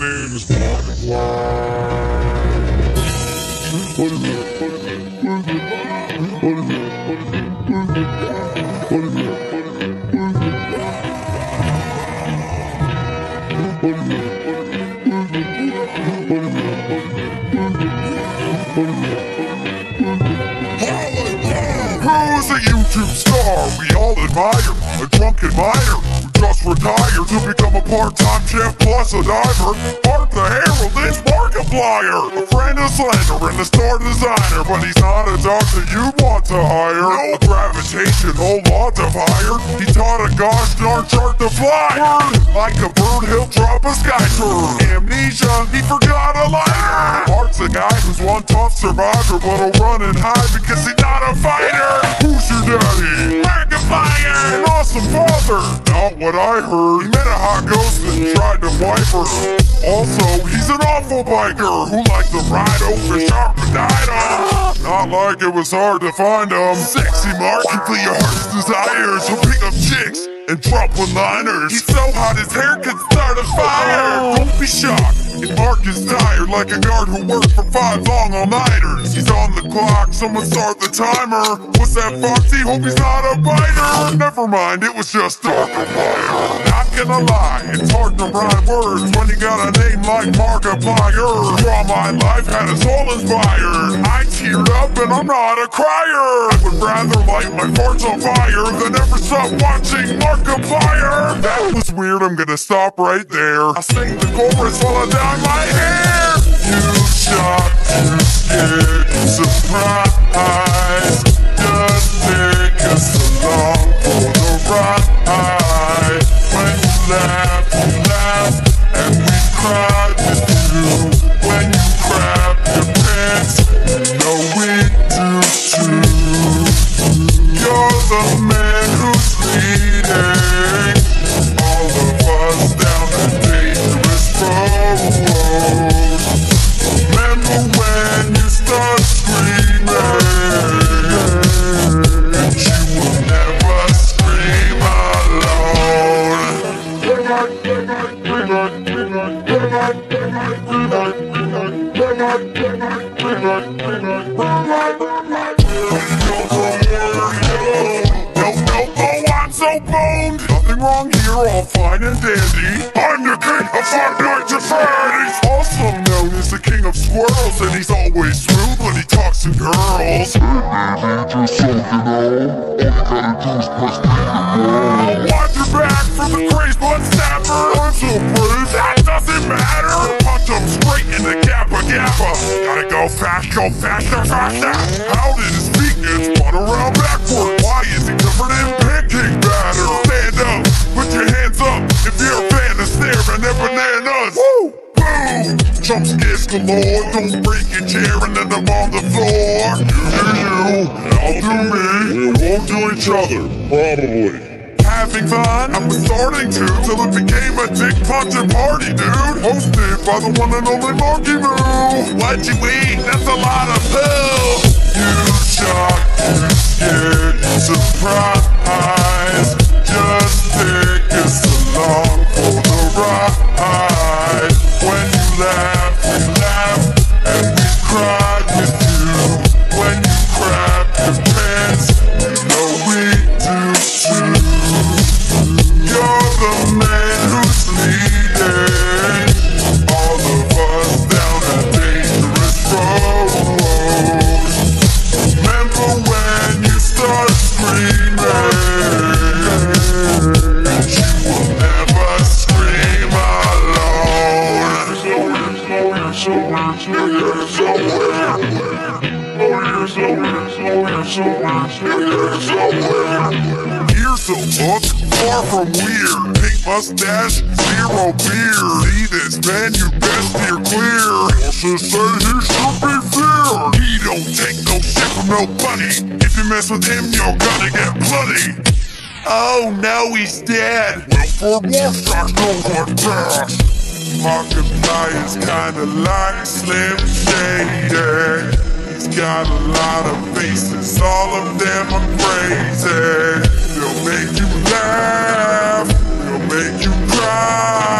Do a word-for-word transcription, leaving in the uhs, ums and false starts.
name is Markiplier. What is it? What is it? What is it? What is it? What is it? What is it? What is it? YouTube star we all admire, a drunk admirer who just retired to become a part-time chef plus a diver. Mark the Herald is Markiplier, a friend of Slender and a star designer, but he's not a doctor you want to hire. No gravitation, whole lot of hire. He taught a gosh darn shark to fly. Like a bird, he'll drop a sky turn. Amnesia, he forgot a lighter. Mark's a guy who's one tough survivor, but he'll run and hide because he's not a fighter. Daddy, Darkiplier, an awesome father. Not what I heard. He met a hot ghost and tried to wipe her. Also, he's an awful biker who liked to ride over sharp and died. Not like it was hard to find him. Sexy Markiplier, your heart's desires. He'll pick up chicks and drop one-liners. He's so hot his hair could start a fire. Don't be shocked if Mark is tired, like a guard who worked for five long all-nighters. He's on the clock, someone start the timer. What's that, Foxy? Hope he's not a biter. Never mind, it was just Darkiplier. Not gonna lie, it's hard to rhyme words when you got a name like Markiplier. Draw My Life had us all inspired. I teared up and I'm not a crier. I would rather light my farts on fire than ever stop watching Markiplier. That was weird, I'm gonna stop right there. I sing the chorus while I die. On my hair, you shot to scared, surprise. Just take us along for the ride. When you laugh, you laugh, and we cry with you. When you grab your pants, you know we do too. You're the man who's leading all of us down the dangerous road. Remember when you start screaming that you will never scream alone. Good night, good night, good night, good night, good night, good night, good night, good night, good night, good night, good night, good night, good night. Wrong here, all fine and dandy. I'm the king of Five Nights at Freddy's, also known as the king of squirrels, and he's always smooth when he talks to girls. Hey, baby, just so you know, all you gotta do is press me to go. Watch your back from the crazed blood snapper. I'm so brave, that doesn't matter. Punch him straight in the Kappa Kappa. Gotta go fast, go faster, faster. How did his feet get spun around backwards? Why is he covered in pancake batter? Stand up, put your hands up if you're a fan of staring at bananas. Woo! Boom! Jump scares galore. Don't break your chair and end up on the floor. You do you, I'll do me. We won't do each other, probably. Having fun? I was starting to, till it became a dick punching party, dude. Hosted by the one and only Marky Moo. What you eat? That's a lot of poo. You shocked, you scared, you surprised. Just take us along for the ride. When you laugh, we laugh, and we cry with you. When you grab your pants, you know we do too. You're the man who's leading all of us down a dangerous road. Remember when you start screaming? You're so hooked, far from weird. Pink mustache, zero beer. See this man, you best steer clear. Also say he should be fair. He don't take no shit from nobody. If you mess with him, you're gonna get bloody. Oh no, he's dead. Well, for more shots, don't go fast. Markiplier's kinda like Slim Shady. He's got a lot of faces, all of them are crazy. They'll make you laugh, they'll make you cry.